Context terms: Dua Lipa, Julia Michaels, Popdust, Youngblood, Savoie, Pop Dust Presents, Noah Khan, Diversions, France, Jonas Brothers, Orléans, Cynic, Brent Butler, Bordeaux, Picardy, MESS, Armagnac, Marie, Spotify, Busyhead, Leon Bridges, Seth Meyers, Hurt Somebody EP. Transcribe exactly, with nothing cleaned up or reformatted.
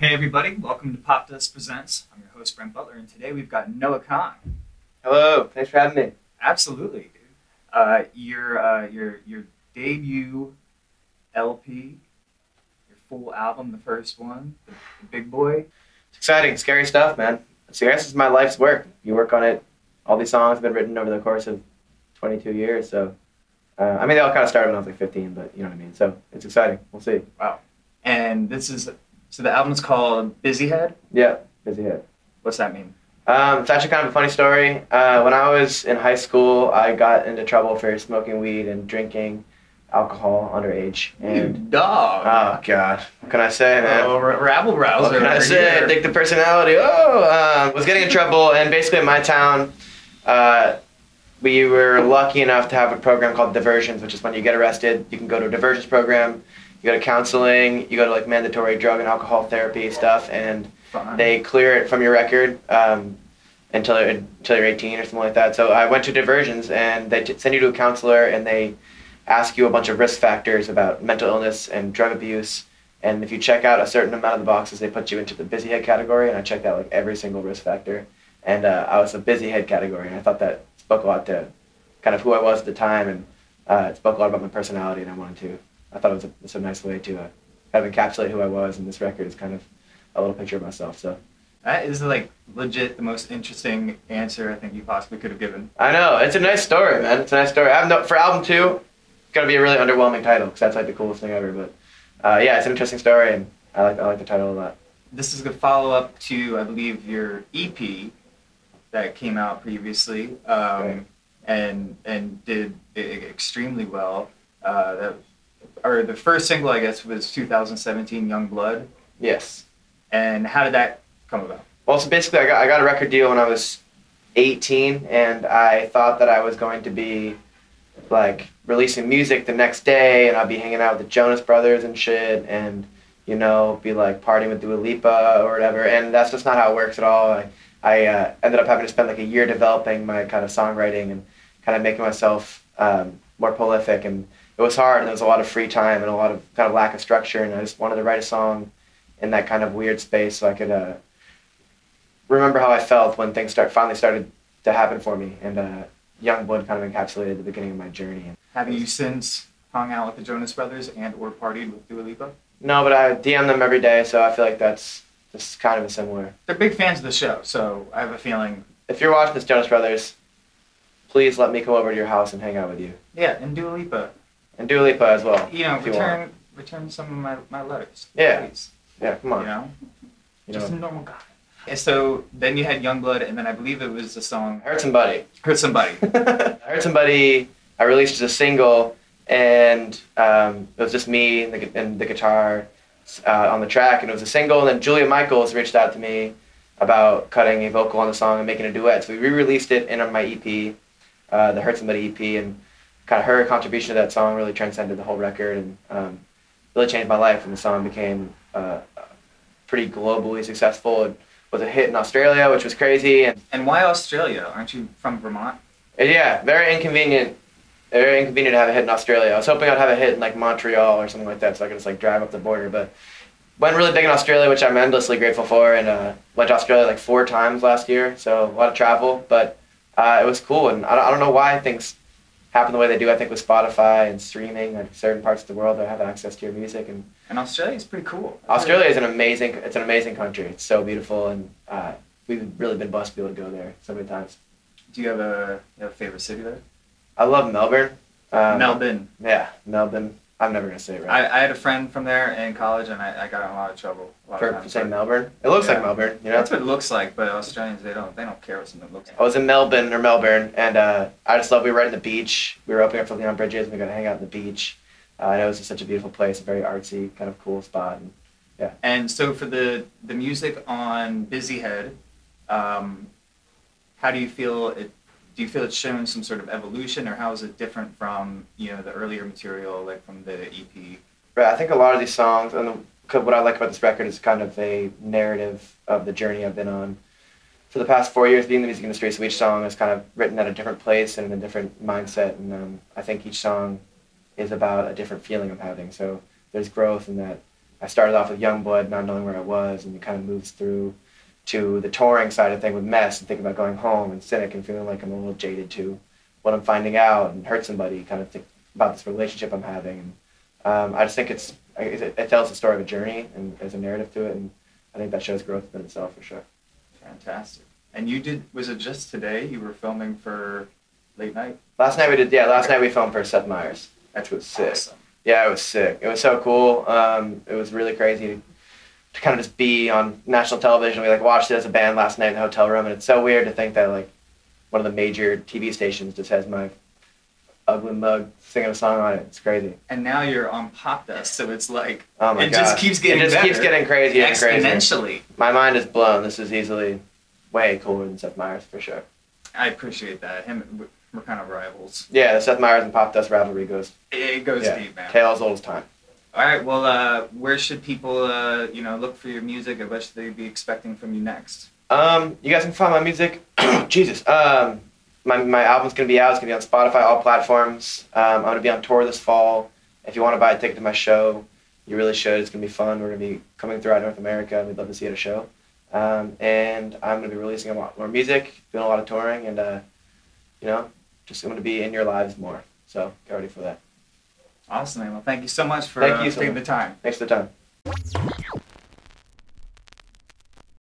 Hey everybody, welcome to Pop Dust Presents. I'm your host Brent Butler, and today we've got Noah Khan. Hello, thanks for having me. Absolutely, dude. Uh, your, uh, your, your debut L P, your full album, the first one, the, the Big Boy. It's exciting, scary stuff, man. It's, it's my life's work. You work on it. All these songs have been written over the course of twenty-two years, so... Uh, I mean, they all kind of started when I was like fifteen, but you know what I mean. So it's exciting. We'll see. Wow. And this is, so the album's called Busyhead? Yeah, Busyhead. What's that mean? Um, it's actually kind of a funny story. Uh, when I was in high school, I got into trouble for smoking weed and drinking alcohol underage. And, you dog. Oh, God. What can I say, man? Oh, rabble rouser. What can I say? Take the personality. Oh, um, was getting in trouble, and basically in my town, uh, we were lucky enough to have a program called Diversions, which is when you get arrested, you can go to a diversions program, you go to counseling, you go to like mandatory drug and alcohol therapy stuff, and Fun. They clear it from your record um, until, until you're eighteen or something like that. So I went to Diversions, and they t send you to a counselor, and they ask you a bunch of risk factors about mental illness and drug abuse, and if you check out a certain amount of the boxes, they put you into the Busyhead category, and I checked out like every single risk factor, and uh, I was a Busyhead category, and I thought that spoke a lot to kind of who I was at the time, and uh, it spoke a lot about my personality, and I wanted to, I thought it was a, it's a nice way to uh, kind of encapsulate who I was, and this record is kind of a little picture of myself, so. That is like legit the most interesting answer I think you possibly could have given. I know, it's a nice story, man, it's a nice story. I have no, for album two, it's gonna be a really underwhelming title, because that's like the coolest thing ever, but uh, yeah, it's an interesting story, and I like, I like the title a lot. This is a follow-up to, I believe, your E P, that came out previously, um, right. and and did extremely well. Uh, that, or the first single, I guess, was two thousand seventeen, Youngblood. Yes. And how did that come about? Well, so basically, I got I got a record deal when I was eighteen, and I thought that I was going to be like releasing music the next day, and I'd be hanging out with the Jonas Brothers and shit, and you know, be like partying with Dua Lipa or whatever. And that's just not how it works at all. Like, I uh, ended up having to spend like a year developing my kind of songwriting and kind of making myself um, more prolific, and it was hard, and there was a lot of free time and a lot of kind of lack of structure, and I just wanted to write a song in that kind of weird space so I could uh, remember how I felt when things start finally started to happen for me, and uh, Youngblood kind of encapsulated the beginning of my journey. Have you since hung out with the Jonas Brothers and or partied with Dua Lipa? No, but I D M them every day, so I feel like that's This is kind of a similar. They're big fans of the show, so I have a feeling. If you're watching this, Jonas Brothers, please let me come over to your house and hang out with you. Yeah, and Dua Lipa. And Dua Lipa as well. You know, return, you return some of my, my letters. Yeah. Please. Yeah, come on. You know? You Just know. a normal guy. And so then you had Youngblood, and then I believe it was the song Hurt Somebody. Hurt Somebody. I Hurt Somebody, I released as a single, and um, it was just me and the, and the guitar. Uh, on the track, and it was a single, and then Julia Michaels reached out to me about cutting a vocal on the song and making a duet, so we re-released it in on my E P, uh, the Hurt Somebody E P, and kind of her contribution to that song really transcended the whole record, and um, really changed my life, and the song became uh, pretty globally successful. It was a hit in Australia, which was crazy. And, and why Australia? Aren't you from Vermont? Yeah, very inconvenient. Very inconvenient to have a hit in Australia. I was hoping I'd have a hit in like Montreal or something like that, so I could just like drive up the border. But went really big in Australia, which I'm endlessly grateful for. And uh, went to Australia like four times last year, so a lot of travel. But uh, it was cool, and I don't, I don't know why things happen the way they do. I think with Spotify and streaming, like certain parts of the world that have access to your music, and and Australia is pretty cool. Australia is an amazing. It's an amazing country. It's so beautiful, and uh, we've really been blessed to be able to go there so many times. Do you have a, you have a favorite city there? I love Melbourne. Um, Melbourne. Yeah, Melbourne. I'm never going to say it right. I, I had a friend from there in college, and I, I got in a lot of trouble. A lot for, of times, for saying Melbourne? It looks yeah. like Melbourne, you know? That's what it looks like, but Australians, they don't, they don't care what something looks like. I was in Melbourne, or Melbourne, and uh, I just loved, we were right on the beach. We were opening up for Leon Bridges, and we got to hang out on the beach. Uh, and it was just such a beautiful place, a very artsy, kind of cool spot. And, yeah. and so for the, the music on Busyhead, um, how do you feel it? Do you feel it's shown some sort of evolution, or how is it different from, you know, the earlier material, like from the E P? Right, I think a lot of these songs, and the, what I like about this record is kind of a narrative of the journey I've been on for the past four years being in the music industry, so each song is kind of written at a different place and in a different mindset, and um, I think each song is about a different feeling I'm having, so there's growth in that I started off with Youngblood, not knowing where I was, and it kind of moves through to the touring side of thing with MESS and thinking about going home, and Cynic and feeling like I'm a little jaded to what I'm finding out, and Hurt Somebody, kind of think about this relationship I'm having. And, um, I just think it's it, it tells the story of a journey, and there's a narrative to it, and I think that shows growth within itself for sure. Fantastic. And you did, was it just today you were filming for late night? Last night we did, yeah, last night we filmed for Seth Meyers, which was sick. Awesome. Yeah, it was sick. It was so cool. Um, it was really crazy to kind of just be on national television. We like watched it as a band last night in the hotel room, and it's so weird to think that like one of the major T V stations just has my ugly mug singing a song on it. It's crazy. And now you're on Pop Dust, so it's like, oh my it God. just keeps getting It just better. keeps getting crazy and crazy. Exponentially. My mind is blown. This is easily way cooler than Seth Meyers, for sure. I appreciate that. Him, we're kind of rivals. Yeah, the Seth Meyers and Pop Dust rivalry goes... It goes yeah, deep, man. Tale as old as time. All right, well, uh, where should people, uh, you know, look for your music, and what should they be expecting from you next? Um, you guys can find my music... Jesus. Um, my, my album's going to be out. It's going to be on Spotify, all platforms. Um, I'm going to be on tour this fall. If you want to buy a ticket to my show, you really should. It's going to be fun. We're going to be coming throughout North America. We'd love to see you at a show. Um, and I'm going to be releasing a lot more music, doing a lot of touring, and, uh, you know... just going to be in your lives more. So get ready for that. Awesome. Well, thank you so much for uh, taking the time. Thanks for the time.